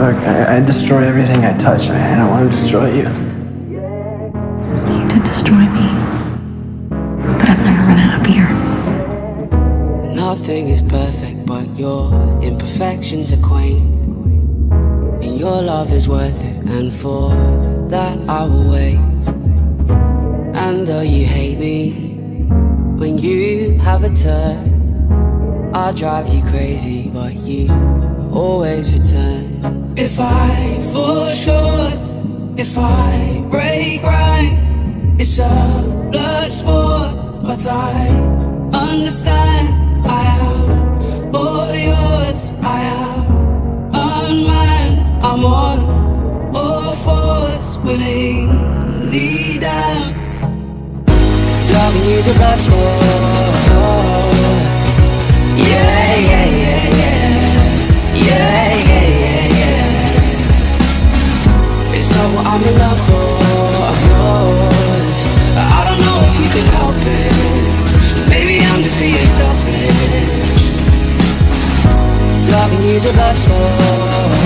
Look, I destroy everything I touch. I don't want to destroy you. You need to destroy me, but I've never run out of beer. Nothing is perfect, but your imperfections are quaint. And your love is worth it, and for that I will wait. And though you hate me, when you have a turn, I drive you crazy, but you always return. If I fall short, if I break right, it's a blood sport, but I understand. I am all yours, I am unmanned. I'm on all fours, willingly down. Loving you's a blood sport. Yeah, yeah, yeah, yeah. Yeah, yeah, yeah, yeah. It's not what I'm in love for, of course. I don't know if you can help it. Maybe I'm just being selfish. Loving you's a blood sport.